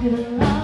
Good luck.